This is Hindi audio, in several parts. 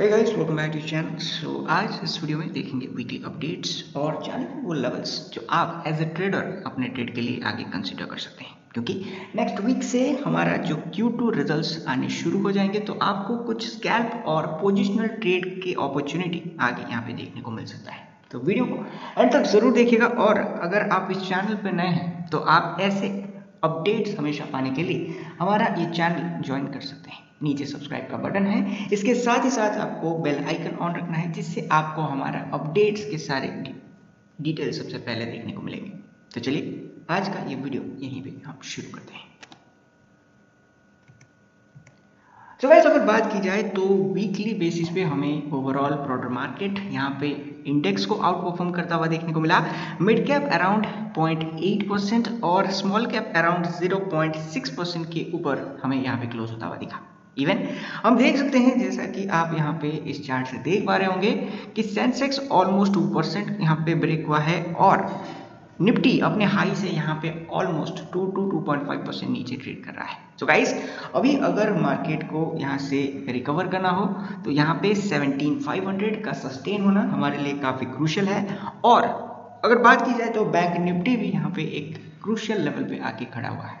Hey guys welcome back to channel. So आज इस वीडियो में देखेंगे वीकली अपडेट्स और जानेंगे वो लेवल्स जो आप एज ए ट्रेडर अपने ट्रेड के लिए आगे कंसीडर कर सकते हैं, क्योंकि नेक्स्ट वीक से हमारा जो Q2 रिजल्ट्स आने शुरू हो जाएंगे तो आपको कुछ स्कैल्प और पोजिशनल ट्रेड के अपॉर्चुनिटी आगे यहाँ पे देखने को मिल सकता है। तो वीडियो को एंड तक जरूर देखिएगा और अगर आप इस चैनल पर नए हैं तो आप ऐसे अपडेट्स हमेशा पाने के लिए हमारा ये चैनल ज्वाइन कर सकते हैं। नीचे सब्सक्राइब का बटन है, इसके साथ ही साथ आपको बेल आइकन ऑन रखना है जिससे आपको हमारा अपडेट्स के सारे डिटेल सबसे पहले देखने को मिलेंगे। तो चलिए आज का ये वीडियो यहीं पे हम शुरू करते हैं। तो वैसे अगर बात की जाए तो वीकली बेसिस पे हमें ओवरऑल ब्रॉडर मार्केट यहाँ पे इंडेक्स को आउट परफॉर्म करता हुआ देखने को मिला। मिड कैप अराउंड 0.8% और स्मॉल कैप अराउंड 0.6% के ऊपर हमें यहाँ पे क्लोज होता हुआ दिखा। इवन हम देख सकते हैं, जैसा कि आप यहाँ पे इस चार्ट से देख पा रहे होंगे कि सेंसेक्स ऑलमोस्ट 2% यहाँ पे ब्रेक हुआ है और निफ्टी अपने हाई से यहाँ पे ऑलमोस्ट 2.5% नीचे ट्रेड कर रहा है। तो गाइस अभी अगर मार्केट को यहाँ से रिकवर करना हो तो यहाँ पे 17,500 का सस्टेन होना हमारे लिए काफ़ी क्रूशियल है। और अगर बात की जाए तो बैंक निफ्टी भी यहाँ पे एक क्रूशियल लेवल पे आके खड़ा हुआ है,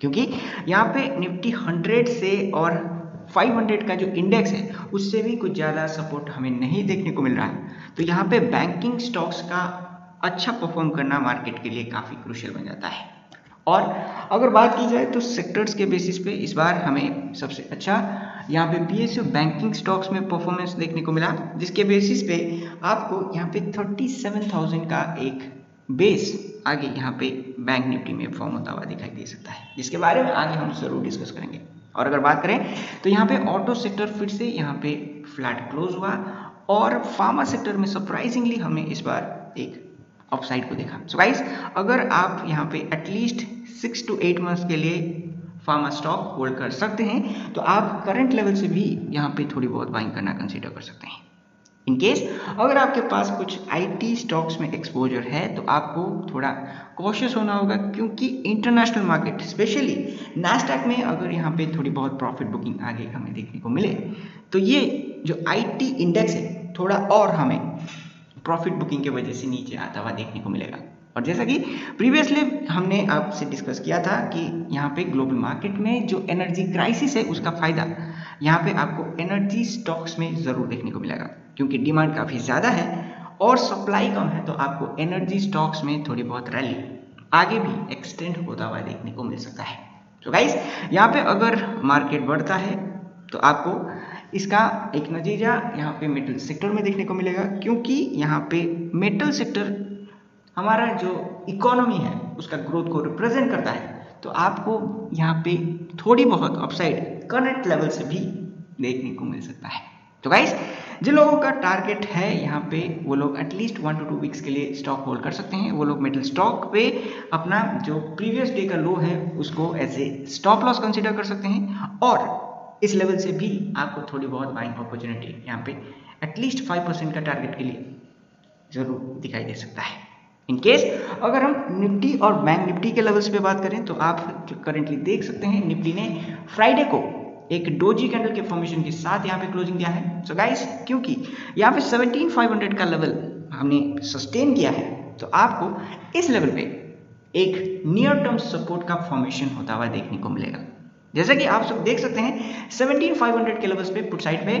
क्योंकि यहाँ पे निफ्टी 100 से और 500 का जो इंडेक्स है उससे भी कुछ ज़्यादा सपोर्ट हमें नहीं देखने को मिल रहा है। तो यहाँ पे बैंकिंग स्टॉक्स का अच्छा परफॉर्म करना मार्केट के लिए काफ़ी क्रूशियल बन जाता है। और अगर बात की जाए तो सेक्टर्स के बेसिस पे इस बार हमें सबसे अच्छा यहाँ पे पीएसयू बैंकिंग स्टॉक्स में परफॉर्मेंस देखने को मिला, जिसके बेसिस पे आपको यहाँ पे 37,000 का एक बेस आगे यहाँ पे बैंक निफ्टी में फॉर्म होता हुआ दिखाई दे सकता है, जिसके बारे में आगे हम जरूर डिस्कस करेंगे। और अगर बात करें तो यहाँ पे ऑटो सेक्टर फिर से यहाँ पे फ्लैट क्लोज हुआ और फार्मा सेक्टर में सरप्राइजिंगली हमें इस बार एक अपसाइड को देखा। सो गाइस अगर आप यहाँ पे एटलीस्ट 6 to 8 मंथ्स के लिए फार्मा स्टॉक होल्ड कर सकते हैं तो आप करंट लेवल से भी यहाँ पे थोड़ी बहुत बाइंग करना कंसीडर कर सकते हैं। इन केस अगर आपके पास कुछ आईटी स्टॉक्स में एक्सपोजर है तो आपको थोड़ा कॉशियस होना होगा, क्योंकि इंटरनेशनल मार्केट स्पेशली नैस्डैक में अगर यहाँ पे थोड़ी बहुत प्रॉफिट बुकिंग आगे हमें देखने को मिले तो ये जो आईटी इंडेक्स है थोड़ा और हमें प्रॉफिट बुकिंग के वजह से नीचे आता हुआ देखने को मिलेगा। और जैसा कि प्रीवियसली हमने आपसे डिस्कस किया था कि यहाँ पे ग्लोबल मार्केट में जो एनर्जी क्राइसिस है उसका फ़ायदा यहाँ पे आपको एनर्जी स्टॉक्स में ज़रूर देखने को मिलेगा, क्योंकि डिमांड काफ़ी ज़्यादा है और सप्लाई कम है तो आपको एनर्जी स्टॉक्स में थोड़ी बहुत रैली आगे भी एक्सटेंड होता हुआ देखने को मिल सकता है। तो गाइस यहाँ पर अगर मार्केट बढ़ता है तो आपको इसका एक नतीजा यहाँ पे मेटल सेक्टर में देखने को मिलेगा, क्योंकि यहाँ पे मेटल सेक्टर हमारा जो इकोनॉमी है उसका ग्रोथ को रिप्रेजेंट करता है। तो आपको यहाँ पे थोड़ी बहुत अपसाइड करंट लेवल से भी देखने को मिल सकता है। तो गाइस जिन लोगों का टारगेट है यहाँ पे वो लोग एटलीस्ट 1 to 2 वीक्स के लिए स्टॉक होल्ड कर सकते हैं। वो लोग मेटल स्टॉक पे अपना जो प्रीवियस डे का लो है उसको as a stop loss consider कर सकते हैं और इस लेवल से भी आपको थोड़ी बहुत बाइंग अपॉर्चुनिटी यहाँ पे एटलीस्ट 5% का टारगेट के लिए जरूर दिखाई दे सकता है। इन केस अगर हम निफ्टी और बैंक निफ्टी के लेवल्स पे बात करें तो आप करंटली देख सकते हैं निफ्टी ने फ्राइडे को एक डोजी कैंडल के फॉर्मेशन के साथ यहाँ पे क्लोजिंग दिया है। सो गाइस क्योंकि यहाँ पे 17,500 का लेवल हमने सस्टेन किया है तो आपको इस लेवल पे एक नियर टर्म सपोर्ट का फॉर्मेशन होता हुआ देखने को मिलेगा। जैसा कि आप सब देख सकते हैं 17,500 के लेवल्स पे पुट साइड पे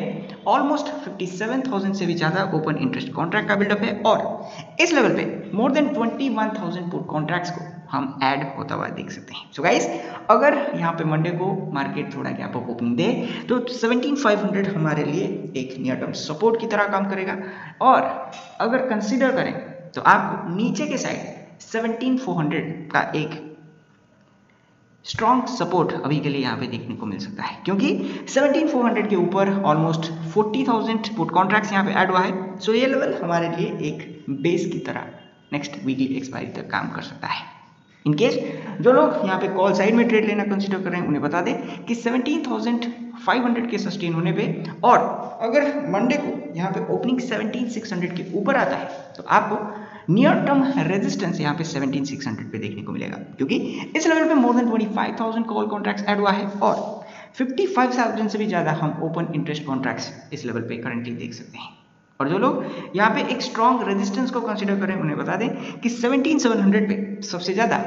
ऑलमोस्ट 57,000 से भी ज़्यादा ओपन इंटरेस्ट कॉन्ट्रैक्ट का बिल्डअप है और इस लेवल पे मोर देन 21,000 पुट कॉन्ट्रैक्ट्स को हम ऐड होता हुआ देख सकते हैं। सो गाइस अगर यहाँ पे मंडे को मार्केट थोड़ा गैप अप ओपनिंग दे तो 17,500 हमारे लिए एक नियर टर्म सपोर्ट की तरह काम करेगा। और अगर कंसिडर करें तो आपको नीचे के साइड 17,400 का एक स्ट्रॉन्ग सपोर्ट अभी के लिए यहाँ पे देखने को मिल सकता है, क्योंकि 17,400 के ऊपर ऑलमोस्ट 40,000 पुट कॉन्ट्रैक्ट्स यहाँ पे ऐड हुआ है। सो ये लेवल हमारे लिए एक बेस की तरह नेक्स्ट वीकली एक्सपायरी तक काम कर सकता है। इन केस जो लोग यहाँ पे कॉल साइड में ट्रेड लेना कंसिडर कर रहे हैं उन्हें बता दें कि 17,500 के सस्टेन होने पे और अगर मंडे को यहाँ पे ओपनिंग 17,600 के ऊपर आता है तो आपको नियर टर्म रेजिस्टेंस यहाँ पे 17,600 पे देखने को मिलेगा, क्योंकि इस लेवल पे more than 25,000 call contracts add हुआ है और 55,000 से भी ज़्यादा हम ओपन इंटरेस्ट कॉन्ट्रैक्ट्स इस लेवल पे करंटली देख सकते हैं। और जो लोग यहाँ पे एक स्ट्रॉन्ग रेजिस्टेंस को कंसिडर करें उन्हें बता दें कि 17,700 पे सबसे ज़्यादा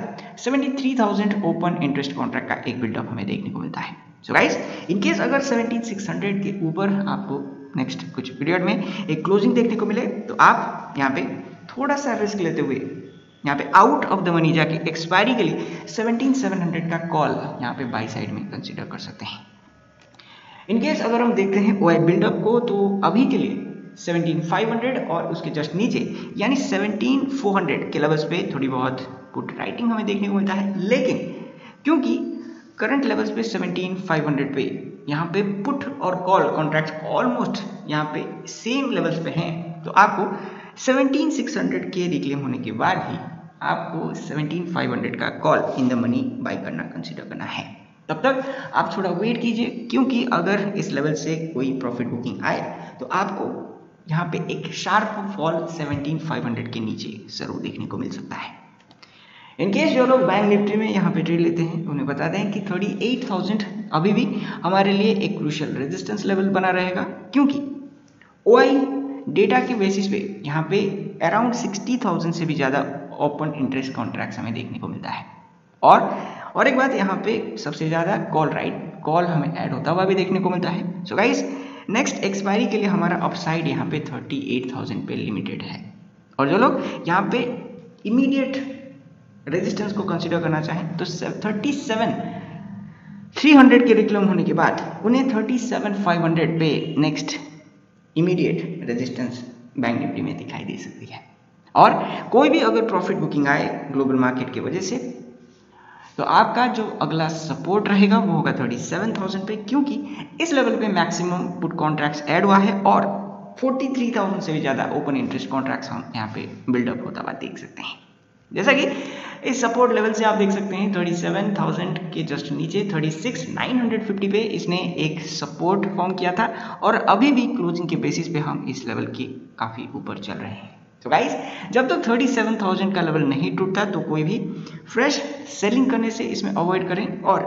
73,000 ओपन इंटरेस्ट कॉन्ट्रैक्ट का एक बिल्डअप हमें देखने को मिलता है। सो गाइस इनकेस अगर 17,600 के ऊपर आपको नेक्स्ट कुछ पीरियड में एक क्लोजिंग देखने को मिले तो आप यहाँ पे थोड़ा सा रिस्क लेते हुए यहाँ पे आउट ऑफ द मनी जाके एक्सपायरी के लिए 17,700 का कॉल यहाँ पे बाई साइड में कंसीडर कर सकते हैं। इनकेस अगर हम देखते हैं ओआई बिल्डअप को तो अभी के लिए 17,500 और उसके जस्ट नीचे यानी 17,400 के लेवल्स पे थोड़ी बहुत पुट राइटिंग हमें देखने को मिलता है, लेकिन क्योंकि करंट लेवल्स पे 17,500 पे यहाँ पे पुट और कॉल कॉन्ट्रैक्ट ऑलमोस्ट यहाँ पे सेम लेवल्स पे हैं तो आपको 17,600 के रिक्लेम होने के बाद ही आपको 17,500 का call in the money buy करना कंसीडर करना है। तब तक आप थोड़ा वेट कीजिए क्योंकि अगर इस लेवल से कोई प्रॉफिट बुकिंग आए तो आपको यहाँ पे एक शार्प फॉल 17,500 के नीचे जरूर देखने को मिल सकता है। इनकेस जो लोग बैंक निफ्टी में यहाँ पे ट्रेड लेते हैं उन्हें बता दें कि 38,000 अभी भी हमारे लिए एक क्रूशियल रेजिस्टेंस लेवल बना रहेगा क्योंकि ओआई डेटा के बेसिस पे यहाँ पे अराउंड 60,000 से भी ज़्यादा ओपन इंटरेस्ट कॉन्ट्रैक्ट्स हमें देखने को मिलता है और एक बात यहाँ पे सबसे ज़्यादा कॉल राइट कॉल हमें ऐड होता हुआ भी देखने को मिलता है। सो गाइस नेक्स्ट एक्सपायरी के लिए हमारा अपसाइड यहाँ पे 38,000 पे लिमिटेड है और जो लोग यहाँ पे इमीडिएट रेजिस्टेंस को कंसिडर करना चाहें तो 37,300 के रिक्लेम होने के बाद उन्हें 37,500 पे next immediate resistance bank Nifty में दिखाई दे सकती है। और कोई भी अगर प्रॉफिट बुकिंग आए ग्लोबल मार्केट की वजह से तो आपका जो अगला सपोर्ट रहेगा वो होगा 37,000 पे क्योंकि इस लेवल पे मैक्सिमम पुट कॉन्ट्रैक्ट्स ऐड हुआ है और 43,000 से भी ज़्यादा ओपन इंटरेस्ट कॉन्ट्रैक्ट्स हम यहाँ पे बिल्डअप होता हुआ देख सकते हैं। जैसा कि इस सपोर्ट लेवल से आप देख सकते हैं 37,000 के जस्ट नीचे 36,950 पे इसने एक सपोर्ट फॉर्म किया था और अभी भी क्लोजिंग के बेसिस पे हम इस लेवल के काफ़ी ऊपर चल रहे हैं। तो गाइस जब तक 37,000 का लेवल नहीं टूटता तो कोई भी फ्रेश सेलिंग करने से इसमें अवॉइड करें। और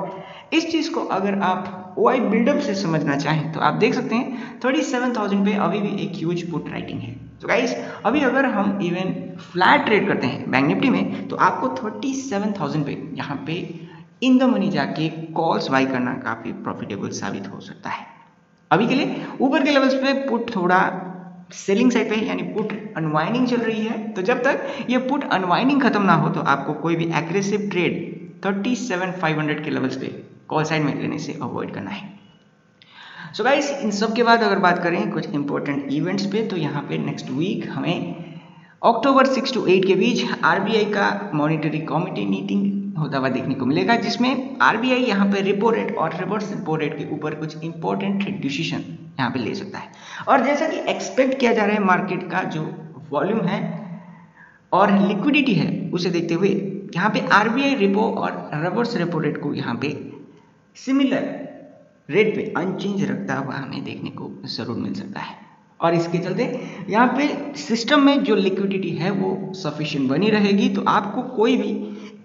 इस चीज़ को अगर आप ओआई बिल्डअप से समझना चाहें तो आप देख सकते हैं 37,000 पे अभी भी एक ह्यूज पुट राइटिंग है। तो गाइस अभी अगर हम इवन फ्लैट ट्रेड करते हैं बैंक निफ्टी में तो आपको 37,000 पे यहाँ पे इन द मनी जाके कॉल्स बाई करना काफ़ी प्रॉफिटेबल साबित हो सकता है। अभी के लिए ऊपर के लेवल्स पे पुट थोड़ा सेलिंग साइड पे यानी पुट अनवाइंडिंग चल रही है तो जब तक ये पुट अनवाइंडिंग खत्म ना हो तो आपको कोई भी एग्रेसिव ट्रेड 37,500 के लेवल्स पे कॉल साइड में लेने से अवॉइड करना है। सो गाइस इन सब के बाद अगर बात करें कुछ इंपॉर्टेंट इवेंट्स पे तो यहाँ पे नेक्स्ट वीक हमें अक्टूबर 6 to 8 के बीच आरबीआई का मॉनिटरी कमेटी मीटिंग होता हुआ देखने को मिलेगा जिसमें आरबीआई यहाँ पे रेपो रेट और रिवर्स रेपो रेट के ऊपर कुछ इंपॉर्टेंट डिसीजन यहाँ पे ले सकता है। और जैसा कि एक्सपेक्ट किया जा रहा है मार्केट का जो वॉल्यूम है और लिक्विडिटी है उसे देखते हुए यहाँ पे आरबीआई रेपो और रिवर्स रेपो रेट को यहाँ पे सिमिलर रेट पे अनचेंज रखता हुआ हमें देखने को जरूर मिल सकता है और इसके चलते यहाँ पे सिस्टम में जो लिक्विडिटी है वो सफिशिएंट बनी रहेगी तो आपको कोई भी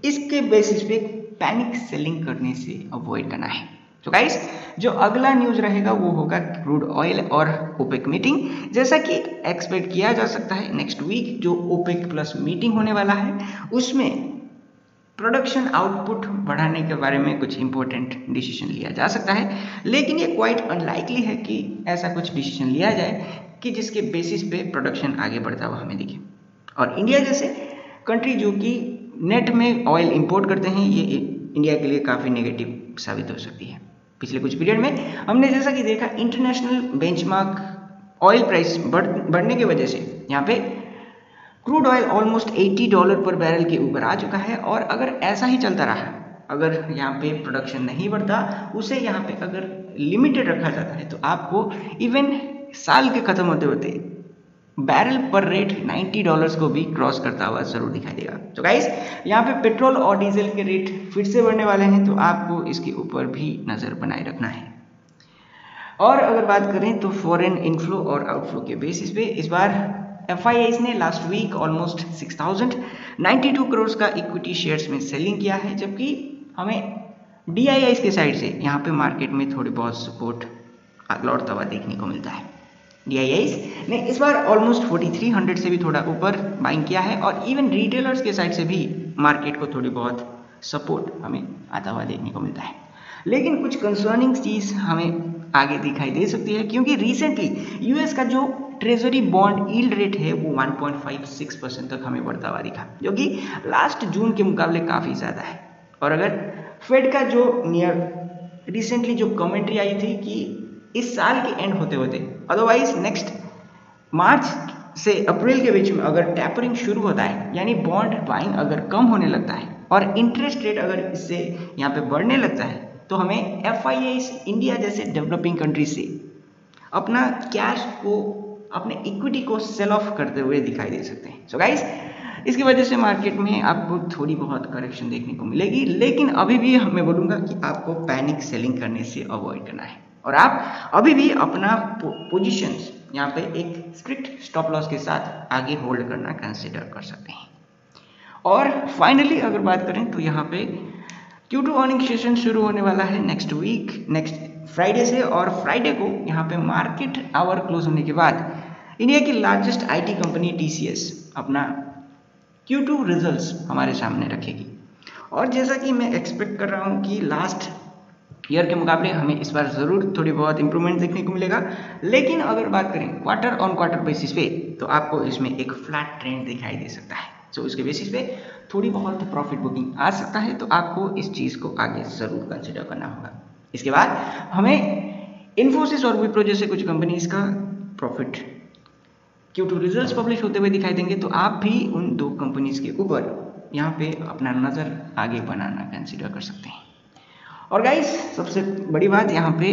इसके बेसिस पे पैनिक सेलिंग करने से अवॉइड करना है। तो गाइस जो अगला न्यूज रहेगा वो होगा क्रूड ऑयल और ओपेक मीटिंग। जैसा कि एक्सपेक्ट किया जा सकता है नेक्स्ट वीक जो ओपेक प्लस मीटिंग होने वाला है उसमें प्रोडक्शन आउटपुट बढ़ाने के बारे में कुछ इंपॉर्टेंट डिसीजन लिया जा सकता है, लेकिन ये क्वाइट अनलाइकली है कि ऐसा कुछ डिसीजन लिया जाए कि जिसके बेसिस पे प्रोडक्शन आगे बढ़ता हुआ हमें दिखे। और इंडिया जैसे कंट्री जो कि नेट में ऑयल इंपोर्ट करते हैं ये इंडिया के लिए काफ़ी नेगेटिव साबित हो सकती है। पिछले कुछ पीरियड में हमने जैसा कि देखा इंटरनेशनल बेंचमार्क ऑयल प्राइस बढ़ने की वजह से यहाँ पे क्रूड ऑयल ऑलमोस्ट $80 पर बैरल के ऊपर आ चुका है और अगर ऐसा ही चलता रहा अगर यहाँ पे प्रोडक्शन नहीं बढ़ता उसे यहाँ पे अगर लिमिटेड रखा जाता है तो आपको इवन साल के ख़त्म होते होते बैरल पर रेट $90 को भी क्रॉस करता हुआ ज़रूर दिखाई देगा। तो गाइस यहाँ पे पेट्रोल और डीजल के रेट फिर से बढ़ने वाले हैं तो आपको इसके ऊपर भी नज़र बनाए रखना है। और अगर बात करें तो फॉरेन इनफ्लो और आउटफ्लो के बेसिस पे इस बार FIIs ने लास्ट वीक ऑलमोस्ट 6,092 करोड़ का इक्विटी शेयर्स में सेलिंग किया है जबकि हमें DIIs के साइड से यहाँ पे मार्केट में थोड़ी बहुत सपोर्ट लौटता हुआ देखने को मिलता है। DIIs ने इस बार ऑलमोस्ट 4300 से भी थोड़ा ऊपर बाइंग किया है और इवन रिटेलर्स के साइड से भी मार्केट को थोड़ी बहुत सपोर्ट हमें आता हुआ देखने को मिलता है। लेकिन कुछ कंसर्निंग चीज़ हमें आगे दिखाई दे सकती है क्योंकि रिसेंटली यूएस का जो ट्रेजरी बॉन्ड यील्ड रेट है वो 1.56% तक हमें बढ़ता हुआ दिखा, जो कि लास्ट जून के मुकाबले काफ़ी ज़्यादा है। और अगर फेड का जो नियर रिसेंटली जो कमेंट्री आई थी कि इस साल के एंड होते होते अदरवाइज नेक्स्ट मार्च से अप्रैल के बीच में अगर टैपरिंग शुरू होता है, यानी बॉन्ड बाइंग अगर कम होने लगता है और इंटरेस्ट रेट अगर इससे यहाँ पे बढ़ने लगता है, तो हमें FIIs इंडिया जैसे डेवलपिंग कंट्री से अपना कैश को, अपने इक्विटी को सेल ऑफ करते हुए दिखाई दे सकते हैं। सो गाइस, इसकी वजह से मार्केट में आपको थोड़ी बहुत करेक्शन देखने को मिलेगी, लेकिन अभी भी मैं बोलूँगा कि आपको पैनिक सेलिंग करने से अवॉइड करना है और आप अभी भी अपना पोजीशंस यहाँ पे एक स्ट्रिक्ट स्टॉप लॉस के साथ आगे होल्ड करना कंसिडर कर सकते हैं। और फाइनली अगर बात करें तो यहाँ पे Q2 अर्निंग सेशन शुरू होने वाला है नेक्स्ट वीक, नेक्स्ट फ्राइडे से, और फ्राइडे को यहाँ पे मार्केट आवर क्लोज होने के बाद इंडिया की लार्जेस्ट IT कंपनी TCS अपना Q2 रिजल्ट्स हमारे सामने रखेगी। और जैसा कि मैं एक्सपेक्ट कर रहा हूँ कि लास्ट ईयर के मुकाबले हमें इस बार ज़रूर थोड़ी बहुत इंप्रूवमेंट देखने को मिलेगा, लेकिन अगर बात करें क्वार्टर ऑन क्वार्टर बेसिस पे तो आपको इसमें एक फ्लैट ट्रेंड दिखाई दे सकता है। सो उसके बेसिस पे थोड़ी बहुत प्रॉफिट बुकिंग आ सकता है, तो आपको इस चीज़ को आगे ज़रूर कंसिडर करना होगा। इसके बाद हमें इन्फोसिस और विप्रो जैसे कुछ कंपनीज का प्रॉफिट Q2 रिजल्ट्स पब्लिश होते हुए दिखाई देंगे, तो आप भी उन दो कंपनीज के ऊपर यहाँ पे अपना नज़र आगे बनाना कंसिडर कर सकते हैं। और गाइस, सबसे बड़ी बात यहाँ पे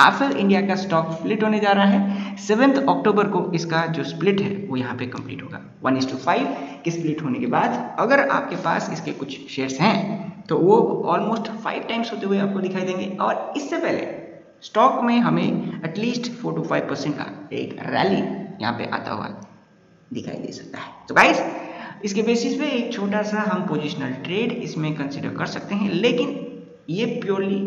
एफएल इंडिया का स्टॉक स्प्लिट होने जा रहा है। 7 अक्टूबर को इसका जो स्प्लिट है वो यहाँ पे कंप्लीट होगा। 1:5 के स्प्लिट होने के बाद अगर आपके पास इसके कुछ शेयर्स हैं तो वो ऑलमोस्ट 5 टाइम्स होते हुए आपको दिखाई देंगे। और इससे पहले स्टॉक में हमें एटलीस्ट 4 to 5% का एक रैली यहाँ पे आता हुआ दिखाई दे सकता है। तो गाइस, इसके बेसिस पे एक छोटा सा हम पोजिशनल ट्रेड इसमें कंसिडर कर सकते हैं, लेकिन ये प्योरली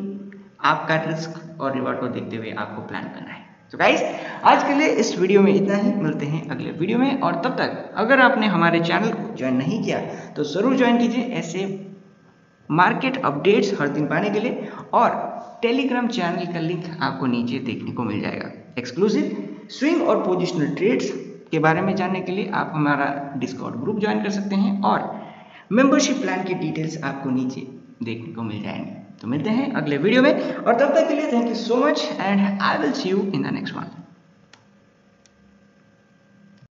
आपका रिस्क और रिवॉर्ड को देखते हुए आपको प्लान करना है। तो गाइस, आज के लिए इस वीडियो में इतना ही। मिलते हैं अगले वीडियो में, और तब तक अगर आपने हमारे चैनल को ज्वाइन नहीं किया तो ज़रूर ज्वाइन कीजिए ऐसे मार्केट अपडेट्स हर दिन पाने के लिए। और टेलीग्राम चैनल का लिंक आपको नीचे देखने को मिल जाएगा। एक्सक्लूसिव स्विंग और पोजिशनल ट्रेड्स के बारे में जानने के लिए आप हमारा डिस्कॉर्ड ग्रुप ज्वाइन कर सकते हैं और मेम्बरशिप प्लान की डिटेल्स आपको नीचे देखने को मिल जाएंगे। तो मिलते हैं अगले वीडियो में, और तब तक के लिए thank you so much and I will see you in the next one.